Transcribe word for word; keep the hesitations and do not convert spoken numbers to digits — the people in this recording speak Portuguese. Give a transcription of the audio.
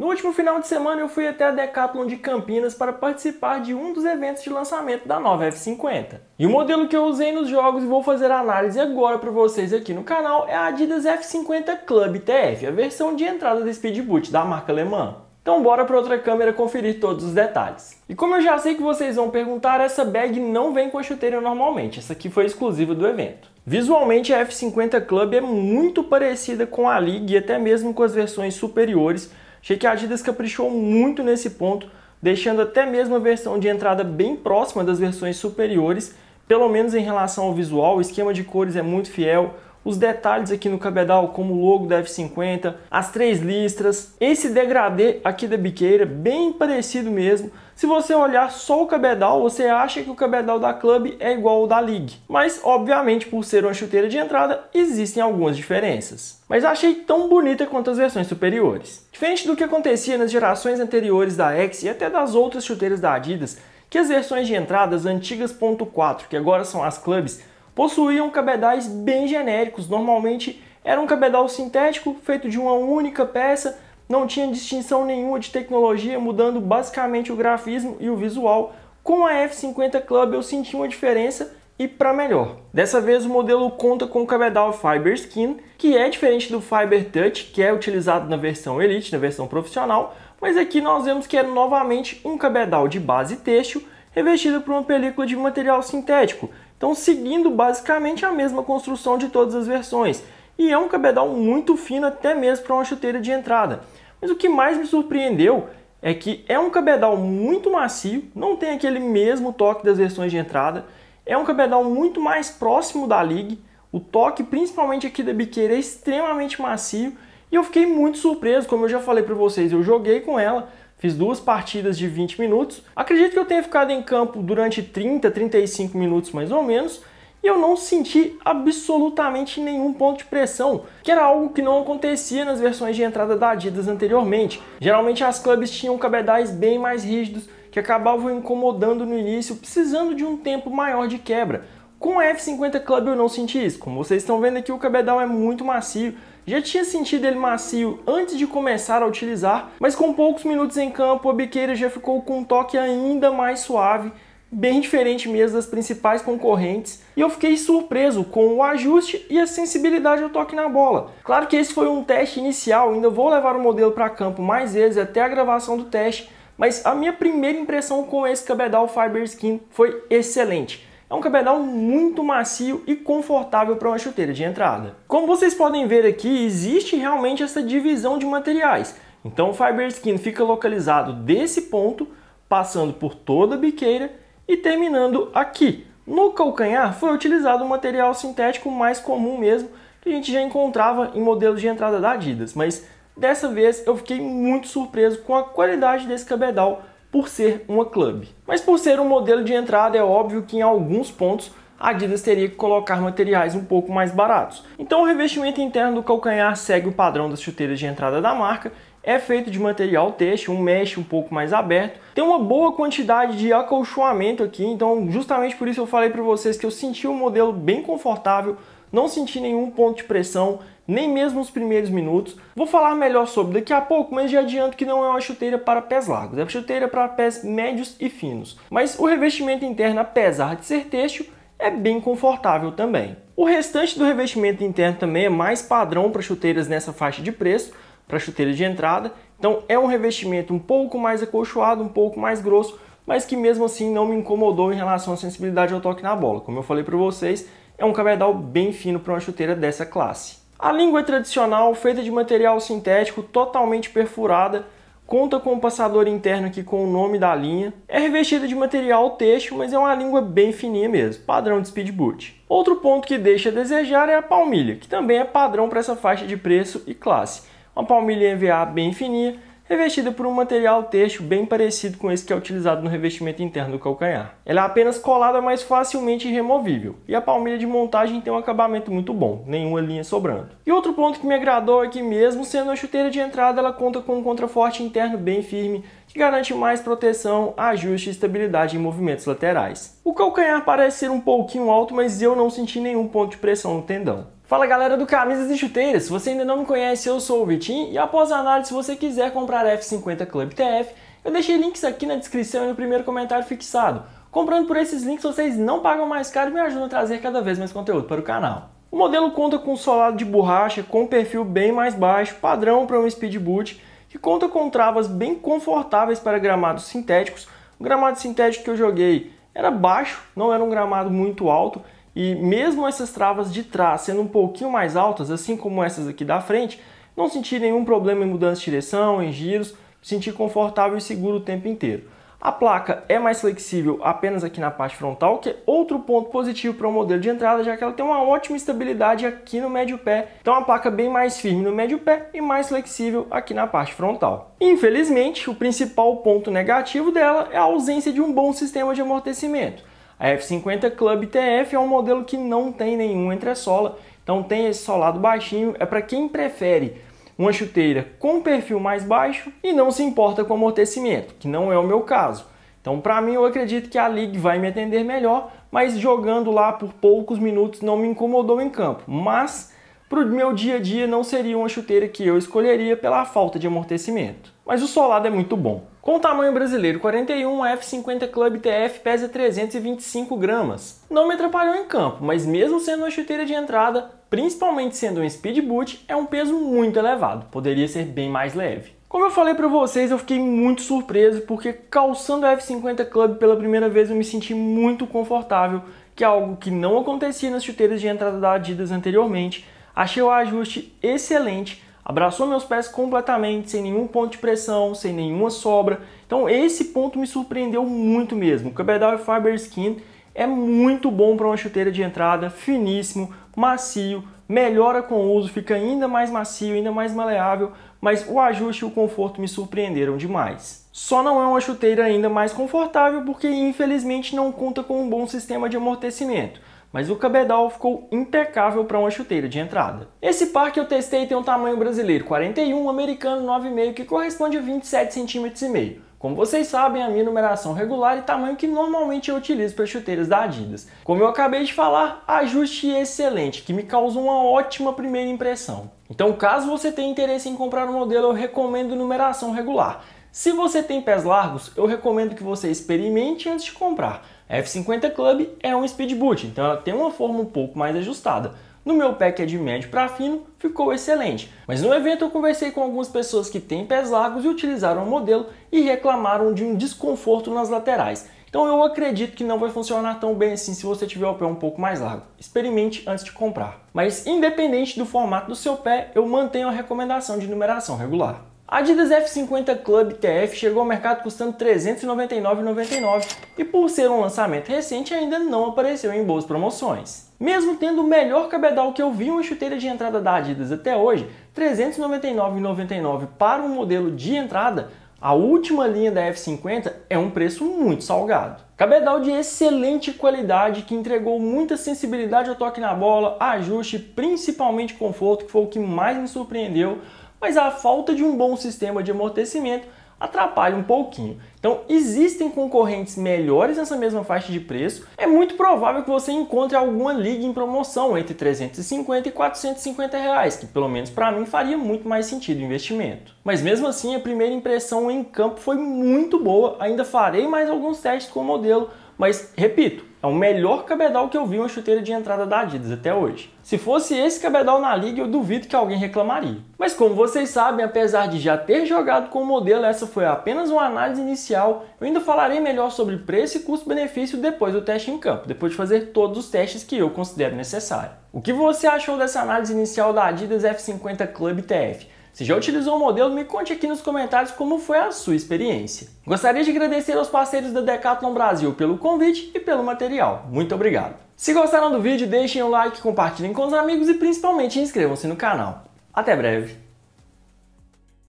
No último final de semana eu fui até a Decathlon de Campinas para participar de um dos eventos de lançamento da nova F cinquenta. E o modelo que eu usei nos jogos e vou fazer a análise agora para vocês aqui no canal é a Adidas F cinquenta Club T F, a versão de entrada da Speedboot da marca alemã. Então bora para outra câmera conferir todos os detalhes. E como eu já sei que vocês vão perguntar, essa bag não vem com a chuteira normalmente, essa aqui foi exclusiva do evento. Visualmente a F cinquenta Club é muito parecida com a League e até mesmo com as versões superiores. Achei que a Adidas caprichou muito nesse ponto, deixando até mesmo a versão de entrada bem próxima das versões superiores, pelo menos em relação ao visual. O esquema de cores é muito fiel. Os detalhes aqui no cabedal, como o logo da F cinquenta, as três listras, esse degradê aqui da biqueira, bem parecido mesmo. Se você olhar só o cabedal, você acha que o cabedal da Club é igual ao da League. Mas, obviamente, por ser uma chuteira de entrada, existem algumas diferenças. Mas achei tão bonita quanto as versões superiores. Diferente do que acontecia nas gerações anteriores da X e até das outras chuteiras da Adidas, que as versões de entrada, as antigas ponto quatro, que agora são as Clubs, possuíam cabedais bem genéricos. Normalmente era um cabedal sintético feito de uma única peça, não tinha distinção nenhuma de tecnologia, mudando basicamente o grafismo e o visual. Com a F cinquenta Club eu senti uma diferença e para melhor. Dessa vez o modelo conta com o cabedal Fiber Skin, que é diferente do Fiber Touch, que é utilizado na versão Elite, na versão profissional, mas aqui nós vemos que é novamente um cabedal de base têxtil, revestido por uma película de material sintético. Então seguindo basicamente a mesma construção de todas as versões. E é um cabedal muito fino até mesmo para uma chuteira de entrada. Mas o que mais me surpreendeu é que é um cabedal muito macio, não tem aquele mesmo toque das versões de entrada. É um cabedal muito mais próximo da League. O toque principalmente aqui da biqueira é extremamente macio. E eu fiquei muito surpreso, como eu já falei para vocês, eu joguei com ela. Fiz duas partidas de vinte minutos, acredito que eu tenha ficado em campo durante trinta, trinta e cinco minutos mais ou menos, e eu não senti absolutamente nenhum ponto de pressão, que era algo que não acontecia nas versões de entrada da Adidas anteriormente. Geralmente as Clubs tinham cabedais bem mais rígidos, que acabavam incomodando no início, precisando de um tempo maior de quebra. Com a F cinquenta Club eu não senti isso. Como vocês estão vendo aqui, o cabedal é muito macio. Já tinha sentido ele macio antes de começar a utilizar, mas com poucos minutos em campo a biqueira já ficou com um toque ainda mais suave, bem diferente mesmo das principais concorrentes. E eu fiquei surpreso com o ajuste e a sensibilidade ao toque na bola. Claro que esse foi um teste inicial, ainda vou levar o modelo para campo mais vezes até a gravação do teste, mas a minha primeira impressão com esse cabedal Fiber Skin foi excelente. É um cabedal muito macio e confortável para uma chuteira de entrada. Como vocês podem ver aqui, existe realmente essa divisão de materiais. Então o Fiber Skin fica localizado desse ponto, passando por toda a biqueira e terminando aqui. No calcanhar foi utilizado um material sintético mais comum mesmo, que a gente já encontrava em modelos de entrada da Adidas. Mas dessa vez eu fiquei muito surpreso com a qualidade desse cabedal, por ser uma Club. Mas por ser um modelo de entrada, é óbvio que em alguns pontos a Adidas teria que colocar materiais um pouco mais baratos. Então o revestimento interno do calcanhar segue o padrão das chuteiras de entrada da marca, é feito de material têxtil, um mesh um pouco mais aberto, tem uma boa quantidade de acolchoamento aqui, então justamente por isso eu falei para vocês que eu senti um modelo bem confortável, não senti nenhum ponto de pressão, nem mesmo os primeiros minutos. Vou falar melhor sobre daqui a pouco, mas já adianto que não é uma chuteira para pés largos, é uma chuteira para pés médios e finos. Mas o revestimento interno, apesar de ser têxtil, é bem confortável também. O restante do revestimento interno também é mais padrão para chuteiras nessa faixa de preço, para chuteiras de entrada. Então é um revestimento um pouco mais acolchoado, um pouco mais grosso, mas que mesmo assim não me incomodou em relação à sensibilidade ao toque na bola. Como eu falei para vocês, é um cabedal bem fino para uma chuteira dessa classe. A língua é tradicional, feita de material sintético, totalmente perfurada, conta com um passador interno aqui com o nome da linha. É revestida de material têxtil, mas é uma língua bem fininha mesmo, padrão de Speedboot. Outro ponto que deixa a desejar é a palmilha, que também é padrão para essa faixa de preço e classe. Uma palmilha E V A bem fininha, revestida por um material têxtil bem parecido com esse que é utilizado no revestimento interno do calcanhar. Ela é apenas colada, mas facilmente removível. E a palmilha de montagem tem um acabamento muito bom, nenhuma linha sobrando. E outro ponto que me agradou é que mesmo sendo uma chuteira de entrada, ela conta com um contraforte interno bem firme, que garante mais proteção, ajuste e estabilidade em movimentos laterais. O calcanhar parece ser um pouquinho alto, mas eu não senti nenhum ponto de pressão no tendão. Fala galera do Camisas e Chuteiras, se você ainda não me conhece, eu sou o Vitinho e após a análise, se você quiser comprar F cinquenta Club T F, eu deixei links aqui na descrição e no primeiro comentário fixado. Comprando por esses links, vocês não pagam mais caro e me ajudam a trazer cada vez mais conteúdo para o canal. O modelo conta com um solado de borracha com um perfil bem mais baixo, padrão para um Speedboot, que conta com travas bem confortáveis para gramados sintéticos. O gramado sintético que eu joguei era baixo, não era um gramado muito alto, e mesmo essas travas de trás sendo um pouquinho mais altas, assim como essas aqui da frente, não senti nenhum problema em mudança de direção, em giros, senti confortável e seguro o tempo inteiro. A placa é mais flexível apenas aqui na parte frontal, que é outro ponto positivo para o modelo de entrada, já que ela tem uma ótima estabilidade aqui no médio pé. Então a placa bem mais firme no médio pé e mais flexível aqui na parte frontal. Infelizmente, o principal ponto negativo dela é a ausência de um bom sistema de amortecimento. A F cinquenta Club T F é um modelo que não tem nenhum entressola, então tem esse solado baixinho, é para quem prefere uma chuteira com perfil mais baixo e não se importa com amortecimento, que não é o meu caso. Então, para mim, eu acredito que a League vai me atender melhor, mas jogando lá por poucos minutos não me incomodou em campo. Mas, para o meu dia a dia, não seria uma chuteira que eu escolheria pela falta de amortecimento. Mas o solado é muito bom. Com o tamanho brasileiro quarenta e um, a F cinquenta Club T F pesa trezentos e vinte e cinco gramas. Não me atrapalhou em campo, mas mesmo sendo uma chuteira de entrada, principalmente sendo um Speedboot, é um peso muito elevado, poderia ser bem mais leve. Como eu falei para vocês, eu fiquei muito surpreso porque calçando a F cinquenta Club pela primeira vez eu me senti muito confortável, que é algo que não acontecia nas chuteiras de entrada da Adidas anteriormente. Achei o ajuste excelente, abraçou meus pés completamente, sem nenhum ponto de pressão, sem nenhuma sobra. Então esse ponto me surpreendeu muito mesmo. O cabedal Fiber Skin é muito bom para uma chuteira de entrada, finíssimo, macio, melhora com o uso, fica ainda mais macio, ainda mais maleável, mas o ajuste e o conforto me surpreenderam demais. Só não é uma chuteira ainda mais confortável porque infelizmente não conta com um bom sistema de amortecimento, mas o cabedal ficou impecável para uma chuteira de entrada. Esse par que eu testei tem um tamanho brasileiro quarenta e um, americano nove vírgula cinco, que corresponde a vinte e sete vírgula cinco centímetros. Como vocês sabem, a minha numeração regular e tamanho que normalmente eu utilizo para chuteiras da Adidas. Como eu acabei de falar, ajuste excelente, que me causou uma ótima primeira impressão. Então, caso você tenha interesse em comprar um modelo, eu recomendo numeração regular. Se você tem pés largos, eu recomendo que você experimente antes de comprar. A F cinquenta Club é um Speedboot, então ela tem uma forma um pouco mais ajustada. No meu pé, que é de médio para fino, ficou excelente. Mas no evento eu conversei com algumas pessoas que têm pés largos e utilizaram o modelo e reclamaram de um desconforto nas laterais. Então eu acredito que não vai funcionar tão bem assim se você tiver o pé um pouco mais largo. Experimente antes de comprar. Mas independente do formato do seu pé, eu mantenho a recomendação de numeração regular. A Adidas F cinquenta Club T F chegou ao mercado custando trezentos e noventa e nove reais e noventa e nove centavos e por ser um lançamento recente ainda não apareceu em boas promoções. Mesmo tendo o melhor cabedal que eu vi em uma chuteira de entrada da Adidas até hoje, trezentos e noventa e nove reais e noventa e nove centavos para um modelo de entrada, a última linha da F cinquenta é um preço muito salgado. Cabedal de excelente qualidade que entregou muita sensibilidade ao toque na bola, ajuste, principalmente conforto, que foi o que mais me surpreendeu. Mas a falta de um bom sistema de amortecimento atrapalha um pouquinho. Então existem concorrentes melhores nessa mesma faixa de preço. É muito provável que você encontre alguma League em promoção entre trezentos e cinquenta e quatrocentos e cinquenta reais, que pelo menos para mim faria muito mais sentido o investimento. Mas mesmo assim, a primeira impressão em campo foi muito boa. Ainda farei mais alguns testes com o modelo, mas repito, é o melhor cabedal que eu vi em uma chuteira de entrada da Adidas até hoje. Se fosse esse cabedal na League, eu duvido que alguém reclamaria. Mas como vocês sabem, apesar de já ter jogado com o modelo, essa foi apenas uma análise inicial. Eu ainda falarei melhor sobre preço e custo-benefício depois do teste em campo, depois de fazer todos os testes que eu considero necessário. O que você achou dessa análise inicial da Adidas F cinquenta Club T F? Se já utilizou o modelo, me conte aqui nos comentários como foi a sua experiência. Gostaria de agradecer aos parceiros da Decathlon Brasil pelo convite e pelo material. Muito obrigado! Se gostaram do vídeo, deixem um like, compartilhem com os amigos e principalmente inscrevam-se no canal. Até breve!